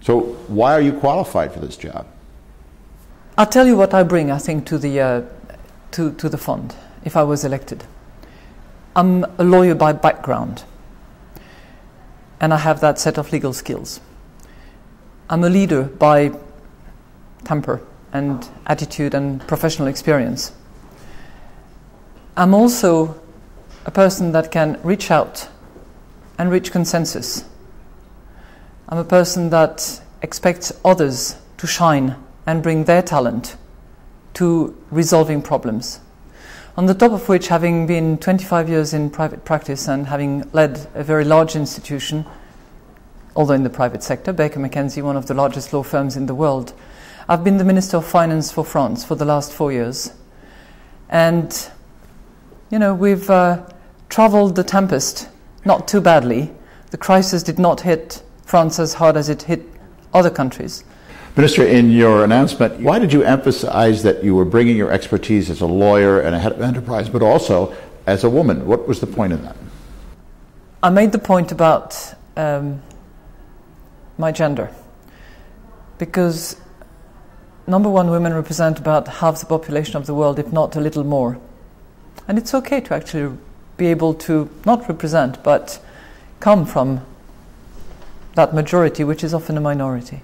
So why are you qualified for this job? I'll tell you what I bring, I think, to the fund if I was elected. I'm a lawyer by background, and I have that set of legal skills. I'm a leader by temper and attitude and professional experience. I'm also a person that can reach out and reach consensus. I'm a person that expects others to shine and bring their talent to resolving problems. On the top of which, having been 25 years in private practice and having led a very large institution, although in the private sector, Baker McKenzie, one of the largest law firms in the world, I've been the Minister of Finance for France for the last 4 years. And, you know, we've travelled the tempest not too badly. The crisis did not hit France as hard as it hit other countries. Minister, in your announcement, why did you emphasize that you were bringing your expertise as a lawyer and a head of enterprise, but also as a woman? What was the point in that? I made the point about my gender, because number one, women represent about half the population of the world, if not a little more. And it's okay to actually be able to not represent, but come from that majority, which is often a minority.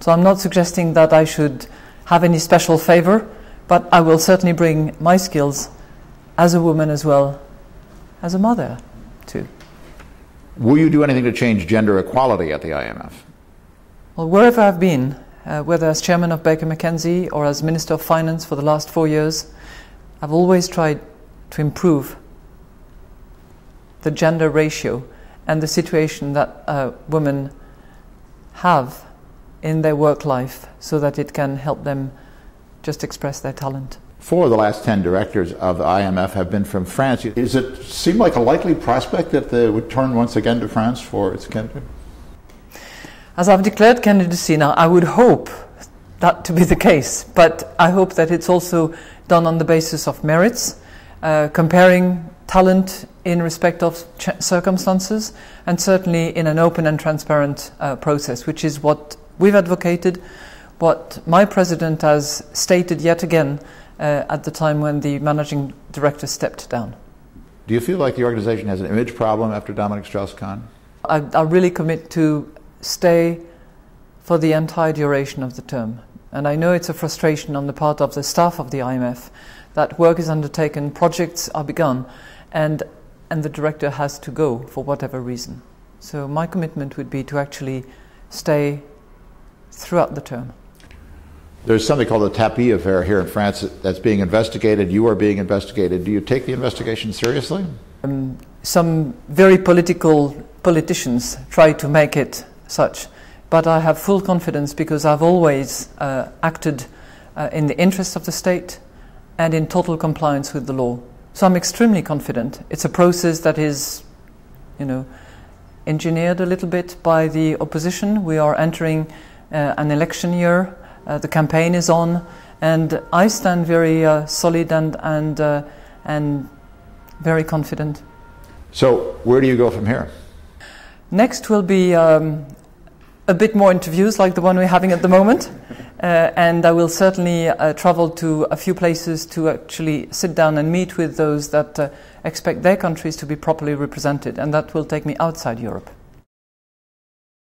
So I'm not suggesting that I should have any special favor, but I will certainly bring my skills as a woman as well as a mother too. Will you do anything to change gender equality at the IMF? Well, wherever I've been, whether as chairman of Baker McKenzie or as Minister of Finance for the last 4 years, I've always tried to improve the gender ratio and the situation that women have in their work life, so that it can help them just express their talent. 4 of the last 10 directors of the IMF have been from France. Does it seem like a likely prospect that they would turn once again to France for its candidacy? As I've declared candidacy now, I would hope that to be the case, but I hope that it's also done on the basis of merits, comparing talent in respect of circumstances, and certainly in an open and transparent process, which is what we've advocated, what my president has stated yet again at the time when the managing director stepped down. Do you feel like the organization has an image problem after Dominic Strauss-Kahn? I really commit to stay for the entire duration of the term. And I know it's a frustration on the part of the staff of the IMF that work is undertaken, projects are begun, and the director has to go for whatever reason. So my commitment would be to actually stay throughout the term. There's something called the Tapie Affair here in France that's being investigated. You are being investigated. Do you take the investigation seriously? Some very politicians try to make it such, but I have full confidence because I've always acted in the interest of the state and in total compliance with the law. So I'm extremely confident. It's a process that is, you know, engineered a little bit by the opposition. We are entering an election year, the campaign is on, and I stand very solid and very confident. So where do you go from here? Next will be a bit more interviews like the one we're having at the moment, and I will certainly travel to a few places to actually sit down and meet with those that expect their countries to be properly represented, and that will take me outside Europe.